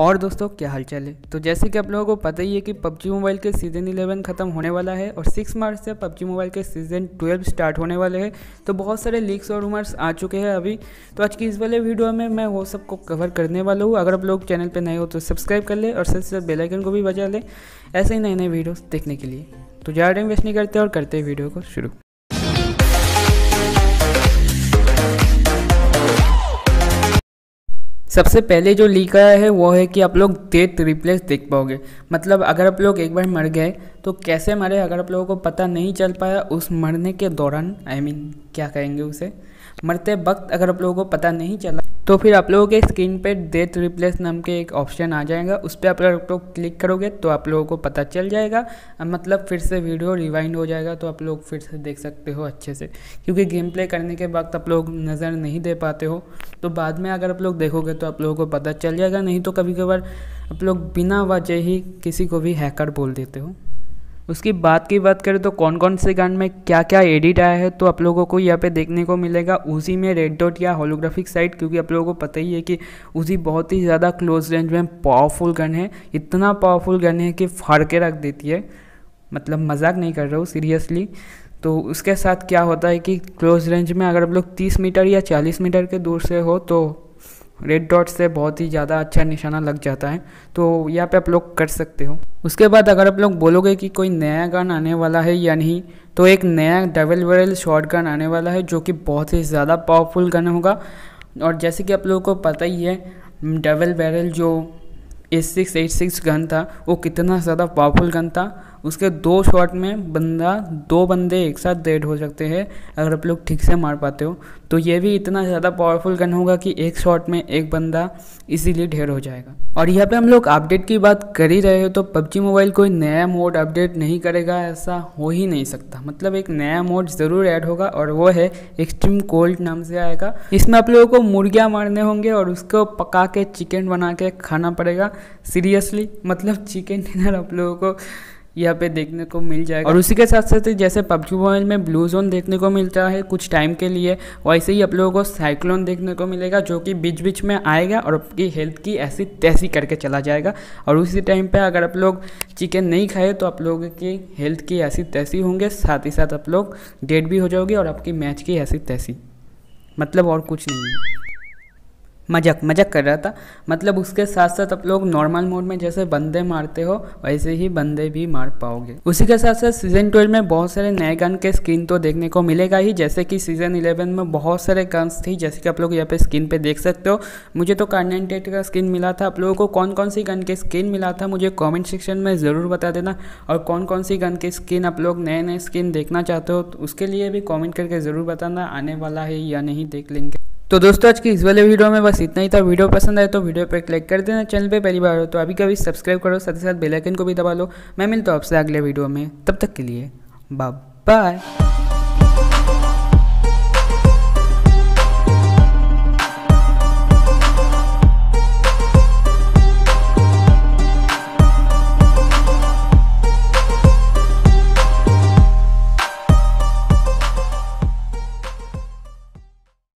और दोस्तों क्या हालचाल है। तो जैसे कि आप लोगों को पता ही है कि PUBG मोबाइल के सीज़न 11 ख़त्म होने वाला है और 6 मार्च से PUBG मोबाइल के सीज़न 12 स्टार्ट होने वाले हैं। तो बहुत सारे लीक्स और रूमर्स आ चुके हैं अभी। तो आज की इस वाले वीडियो में मैं वो सबको कवर करने वाला हूँ। अगर आप लोग चैनल पर नए हो तो सब्सक्राइब कर लें और सबसे बेल आइकन को भी बजा लें ऐसे ही नए नए वीडियोज़ देखने के लिए। तो ज़्यादा टाइम वेस्ट नहीं करते और करते हैं वीडियो को शुरू। सबसे पहले जो लीक आया है वो है कि आप लोग डेथ रिप्लेस देख पाओगे। मतलब अगर आप लोग एक बार मर गए तो कैसे मरे अगर आप लोगों को पता नहीं चल पाया उस मरने के दौरान, क्या कहेंगे उसे, मरते वक्त अगर आप लोगों को पता नहीं चला तो फिर आप लोगों के स्क्रीन पे डेथ रिप्लेस नाम के एक ऑप्शन आ जाएगा। उस पर आप लोग क्लिक करोगे तो आप लोगों को पता चल जाएगा। मतलब फिर से वीडियो रिवाइंड हो जाएगा तो आप लोग फिर से देख सकते हो अच्छे से, क्योंकि गेम प्ले करने के वक्त आप लोग नज़र नहीं दे पाते हो। तो बाद में अगर आप लोग देखोगे तो आप लोगों को पता चल जाएगा, नहीं तो कभी कभार आप लोग बिना वजह ही किसी को भी हैकर बोल देते हो। उसकी बात करें तो कौन कौन से गान में क्या क्या एडिट आया है तो आप लोगों को यहाँ पे देखने को मिलेगा। उसी में रेड डॉट या होलोग्राफिक साइट, क्योंकि आप लोगों को पता ही है कि उसी बहुत ही ज़्यादा क्लोज रेंज में पावरफुल गन है। इतना पावरफुल गन है कि फाड़ के रख देती है, मतलब मजाक नहीं कर रहा हूँ, सीरियसली। तो उसके साथ क्या होता है कि क्लोज रेंज में अगर आप लोग 30 मीटर या 40 मीटर के दूर से हो तो रेड डॉट से बहुत ही ज़्यादा अच्छा निशाना लग जाता है। तो यहाँ पे आप लोग कर सकते हो। उसके बाद अगर आप लोग बोलोगे कि कोई नया गन आने वाला है या नहीं, तो एक नया डबल बैरल शॉट गन आने वाला है जो कि बहुत ही ज़्यादा पावरफुल गन होगा। और जैसे कि आप लोगों को पता ही है डबल बैरल जो A686 गन था वो कितना ज़्यादा पावरफुल गन था। उसके दो शॉट में दो बंदे एक साथ डेड हो सकते हैं अगर आप लोग ठीक से मार पाते हो। तो ये भी इतना ज़्यादा पावरफुल गन होगा कि एक शॉट में एक बंदा इजीली ढेर हो जाएगा। और यहाँ पे हम लोग अपडेट की बात कर ही रहे हो तो PUBG मोबाइल कोई नया मोड अपडेट नहीं करेगा, ऐसा हो ही नहीं सकता। मतलब एक नया मोड ज़रूर ऐड होगा और वो है एक्सट्रीम कोल्ड नाम से आएगा। इसमें आप लोगों को मुर्गियाँ मारने होंगे और उसको पका के चिकन बना के खाना पड़ेगा। सीरियसली, मतलब चिकन डिनर आप लोगों को यहाँ पे देखने को मिल जाएगा। और उसी के साथ साथ जैसे PUBG मोबाइल में ब्लू जोन देखने को मिलता है कुछ टाइम के लिए, वैसे ही आप लोगों को साइक्लोन देखने को मिलेगा जो कि बीच बीच में आएगा और आपकी हेल्थ की ऐसी तैसी करके चला जाएगा। और उसी टाइम पे अगर आप लोग चिकन नहीं खाए तो आप लोगों की हेल्थ की ऐसी तैसी होंगे, साथ ही साथ आप लोग डेड भी हो जाओगे और आपकी मैच की ऐसी तैसी, मतलब और कुछ नहीं है, मजाक कर रहा था। मतलब उसके साथ साथ आप लोग नॉर्मल मोड में जैसे बंदे मारते हो वैसे ही बंदे भी मार पाओगे। उसी के साथ साथ सीज़न 12 में बहुत सारे नए गन के स्किन तो देखने को मिलेगा ही। जैसे कि सीज़न 11 में बहुत सारे गन्स थी, जैसे कि आप लोग यहाँ पे स्किन पे देख सकते हो। मुझे तो कार्नेटेड का स्किन मिला था। आप लोगों को कौन कौन सी गन के स्किन मिला था मुझे कॉमेंट सेक्शन में ज़रूर बता देना। और कौन कौन सी गन के स्किन आप लोग नए स्किन देखना चाहते हो तो उसके लिए भी कॉमेंट करके ज़रूर बताना, आने वाला है या नहीं, देख लेंगे। तो दोस्तों आज की इस वाले वीडियो में बस इतना ही था। वीडियो पसंद आए तो वीडियो पर क्लिक कर देना। चैनल पे पहली बार हो तो अभी कभी सब्सक्राइब करो, साथ ही साथ बेल आइकन को भी दबा लो। मैं मिलता हूँ आपसे अगले वीडियो में, तब तक के लिए बाय बाय।